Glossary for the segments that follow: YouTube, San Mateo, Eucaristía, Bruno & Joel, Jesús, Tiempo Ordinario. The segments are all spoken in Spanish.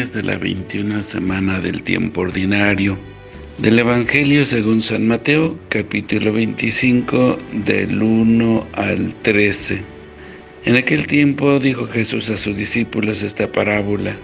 Lunes de la 21ª semana del tiempo ordinario, del Evangelio según San Mateo, capítulo 25, del 1 al 13. En aquel tiempo dijo Jesús a sus discípulos esta parábola: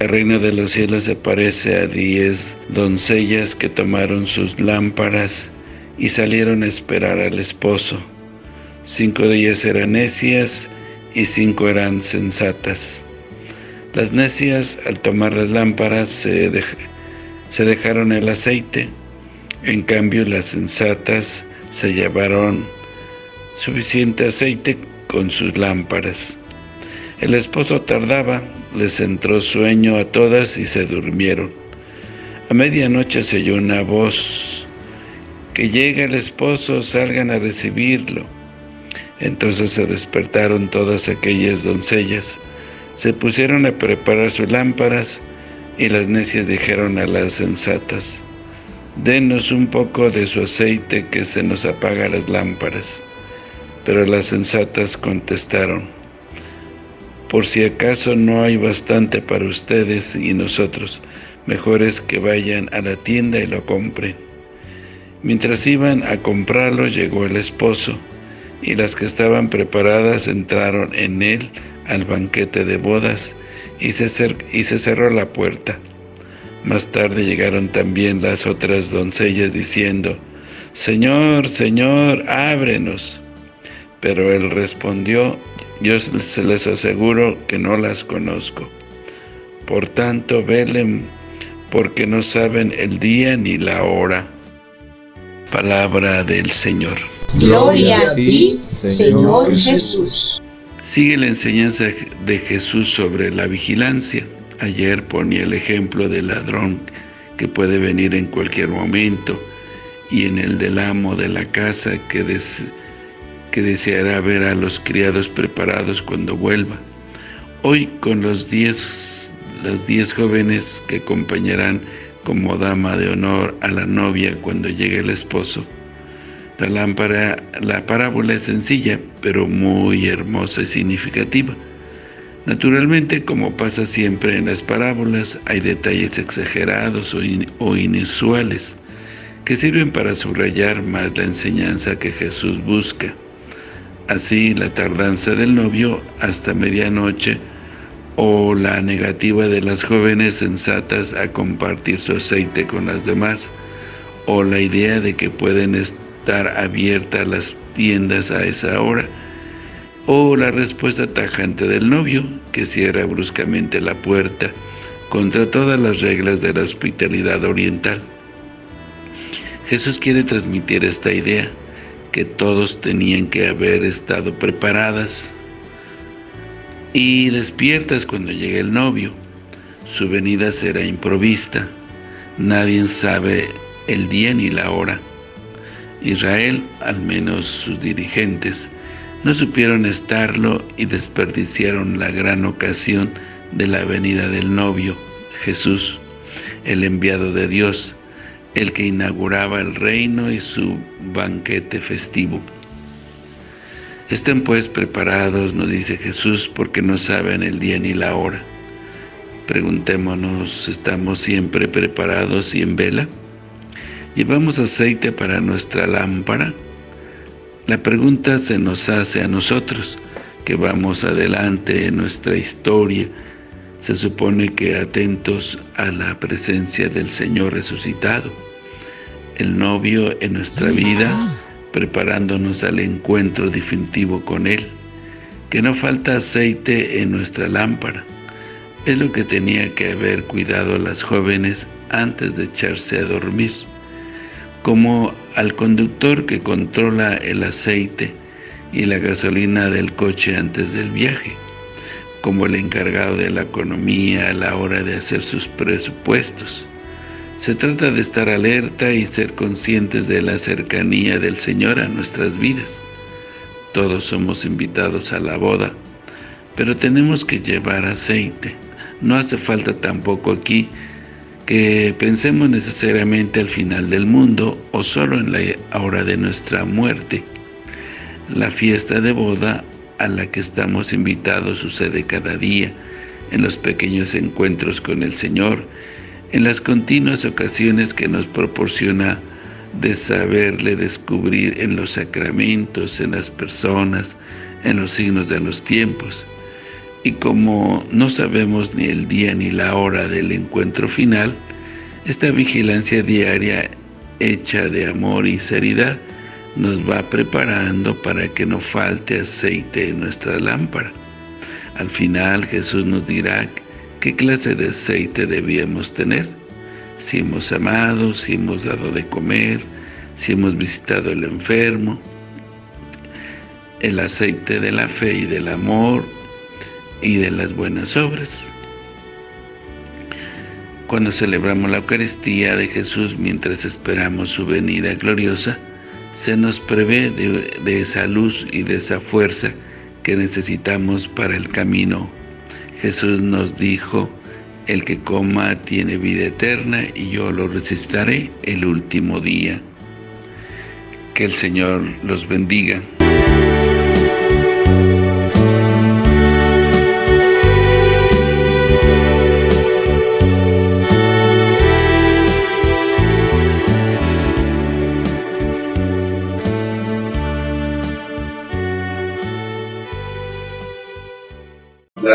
el reino de los cielos se parece a 10 doncellas que tomaron sus lámparas y salieron a esperar al esposo. 5 de ellas eran necias y 5 eran sensatas. Las necias, al tomar las lámparas, se dejaron el aceite. En cambio, las sensatas se llevaron suficiente aceite con sus lámparas. El esposo tardaba, les entró sueño a todas y se durmieron. A medianoche se oyó una voz: que llega el esposo, salgan a recibirlo. Entonces se despertaron todas aquellas doncellas, se pusieron a preparar sus lámparas, y las necias dijeron a las sensatas: denos un poco de su aceite, que se nos apaga las lámparas. Pero las sensatas contestaron: por si acaso no hay bastante para ustedes y nosotros, mejor es que vayan a la tienda y lo compren. Mientras iban a comprarlo, llegó el esposo, y las que estaban preparadas entraron en él al banquete de bodas, y se cerró la puerta. Más tarde llegaron también las otras doncellas diciendo: Señor, Señor, ábrenos. Pero él respondió: yo se les aseguro que no las conozco. Por tanto, velen, porque no saben el día ni la hora. Palabra del Señor. Gloria a ti, Señor Jesús. Sigue la enseñanza de Jesús sobre la vigilancia. Ayer ponía el ejemplo del ladrón, que puede venir en cualquier momento, y en el del amo de la casa, que deseará ver a los criados preparados cuando vuelva. Hoy, con las 10 jóvenes que acompañarán como dama de honor a la novia cuando llegue el esposo. La parábola es sencilla, pero muy hermosa y significativa. Naturalmente, como pasa siempre en las parábolas, hay detalles exagerados o inusuales que sirven para subrayar más la enseñanza que Jesús busca. Así, la tardanza del novio hasta medianoche o la negativa de las jóvenes sensatas a compartir su aceite con las demás, o la idea de que pueden estar abiertas las tiendas a esa hora, o la respuesta tajante del novio, que cierra bruscamente la puerta contra todas las reglas de la hospitalidad oriental. Jesús quiere transmitir esta idea, que todos tenían que haber estado preparadas y despiertas cuando llegue el novio. Su venida será improvista, nadie sabe el día ni la hora. Israel, al menos sus dirigentes, no supieron estarlo y desperdiciaron la gran ocasión de la venida del novio, Jesús, el enviado de Dios, el que inauguraba el reino y su banquete festivo. Estén pues preparados, nos dice Jesús, porque no saben el día ni la hora. Preguntémonos, ¿estamos siempre preparados y en vela? ¿Llevamos aceite para nuestra lámpara? La pregunta se nos hace a nosotros, que vamos adelante en nuestra historia. Se supone que atentos a la presencia del Señor resucitado, el novio en nuestra vida, preparándonos al encuentro definitivo con Él. Que no falta aceite en nuestra lámpara. Es lo que tenía que haber cuidado las jóvenes antes de echarse a dormir. Como al conductor que controla el aceite y la gasolina del coche antes del viaje, como el encargado de la economía a la hora de hacer sus presupuestos. Se trata de estar alerta y ser conscientes de la cercanía del Señor a nuestras vidas. Todos somos invitados a la boda, pero tenemos que llevar aceite. No hace falta tampoco aquí que pensemos necesariamente al final del mundo o solo en la hora de nuestra muerte. La fiesta de boda a la que estamos invitados sucede cada día, en los pequeños encuentros con el Señor, en las continuas ocasiones que nos proporciona de saberle descubrir en los sacramentos, en las personas, en los signos de los tiempos. Y como no sabemos ni el día ni la hora del encuentro final, esta vigilancia diaria hecha de amor y seriedad nos va preparando para que no falte aceite en nuestra lámpara. Al final Jesús nos dirá qué clase de aceite debíamos tener, si hemos amado, si hemos dado de comer, si hemos visitado al enfermo. El aceite de la fe y del amor y de las buenas obras. Cuando celebramos la Eucaristía de Jesús, mientras esperamos su venida gloriosa, se nos prevé de esa luz y de esa fuerza que necesitamos para el camino. Jesús nos dijo: el que coma tiene vida eterna y yo lo resucitaré el último día. Que el Señor los bendiga. La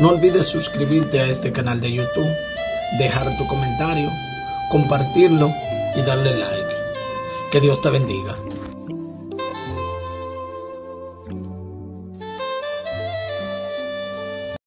no olvides suscribirte a este canal de YouTube, dejar tu comentario, compartirlo y darle like. Que Dios te bendiga.